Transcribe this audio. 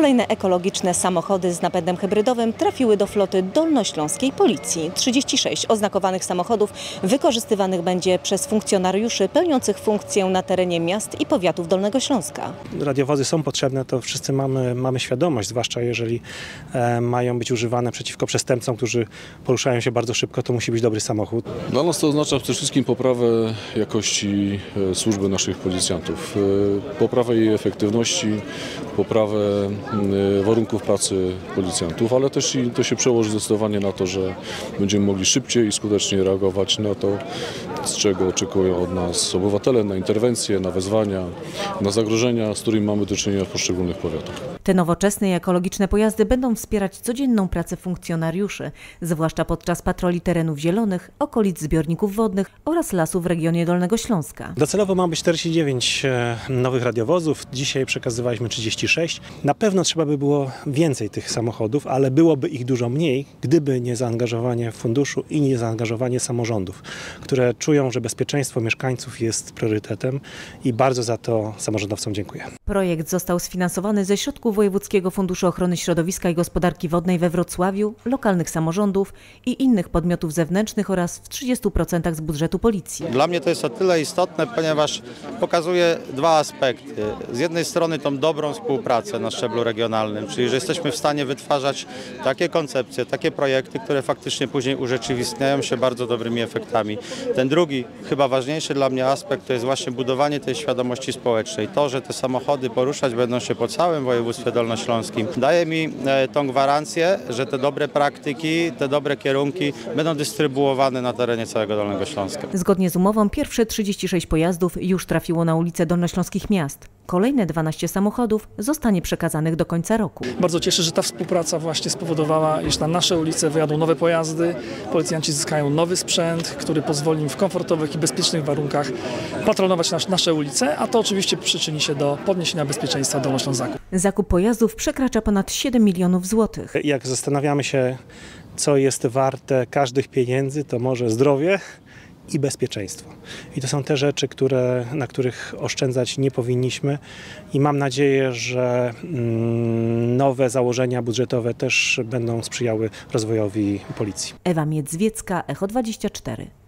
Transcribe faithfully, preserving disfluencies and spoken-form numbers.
Kolejne ekologiczne samochody z napędem hybrydowym trafiły do floty Dolnośląskiej Policji. trzydzieści sześć oznakowanych samochodów wykorzystywanych będzie przez funkcjonariuszy pełniących funkcję na terenie miast i powiatów Dolnego Śląska. Radiowozy są potrzebne, to wszyscy mamy, mamy świadomość, zwłaszcza jeżeli e, mają być używane przeciwko przestępcom, którzy poruszają się bardzo szybko, to musi być dobry samochód. Dla nas to oznacza przede wszystkim poprawę jakości e, służby naszych policjantów, e, poprawę jej efektywności, poprawę e, warunków pracy policjantów, ale też i to się przełoży zdecydowanie na to, że będziemy mogli szybciej i skutecznie reagować na to, z czego oczekują od nas obywatele, na interwencje, na wezwania, na zagrożenia, z którymi mamy do czynienia w poszczególnych powiatach. Te nowoczesne i ekologiczne pojazdy będą wspierać codzienną pracę funkcjonariuszy, zwłaszcza podczas patroli terenów zielonych, okolic zbiorników wodnych oraz lasów w regionie Dolnego Śląska. Docelowo ma być czterdzieści dziewięć nowych radiowozów, dzisiaj przekazywaliśmy trzydzieści sześć. Na pewno trzeba by było więcej tych samochodów, ale byłoby ich dużo mniej, gdyby nie zaangażowanie funduszu i nie zaangażowanie samorządów, które czują, że bezpieczeństwo mieszkańców jest priorytetem i bardzo za to samorządowcom dziękuję. Projekt został sfinansowany ze środków Wojewódzkiego Funduszu Ochrony Środowiska i Gospodarki Wodnej we Wrocławiu, lokalnych samorządów i innych podmiotów zewnętrznych oraz w trzydziestu procentach z budżetu Policji. Dla mnie to jest o tyle istotne, ponieważ pokazuje dwa aspekty. Z jednej strony tą dobrą współpracę na szczeblu regionalnym, czyli że jesteśmy w stanie wytwarzać takie koncepcje, takie projekty, które faktycznie później urzeczywistniają się bardzo dobrymi efektami. Ten drugi, chyba ważniejszy dla mnie aspekt, to jest właśnie budowanie tej świadomości społecznej. To, że te samochody poruszać będą się po całym województwie dolnośląskim, daje mi tą gwarancję, że te dobre praktyki, te dobre kierunki będą dystrybuowane na terenie całego Dolnego Śląska. Zgodnie z umową pierwsze trzydzieści sześć pojazdów już trafiło na ulice dolnośląskich miast. Kolejne dwanaście samochodów zostanie przekazanych do końca roku. Bardzo cieszę, że ta współpraca właśnie spowodowała, iż na nasze ulice wyjadą nowe pojazdy, policjanci zyskają nowy sprzęt, który pozwoli im w komfortowych i bezpiecznych warunkach patrolować nas, nasze ulice, a to oczywiście przyczyni się do podniesienia bezpieczeństwa Dolnoślązaków. Zakup pojazdów przekracza ponad siedem milionów złotych. Jak zastanawiamy się, co jest warte każdych pieniędzy, to może zdrowie i bezpieczeństwo. I to są te rzeczy, które, na których oszczędzać nie powinniśmy i mam nadzieję, że nowe założenia budżetowe też będą sprzyjały rozwojowi Policji. Ewa Miedzwiecka, Echo dwadzieścia cztery.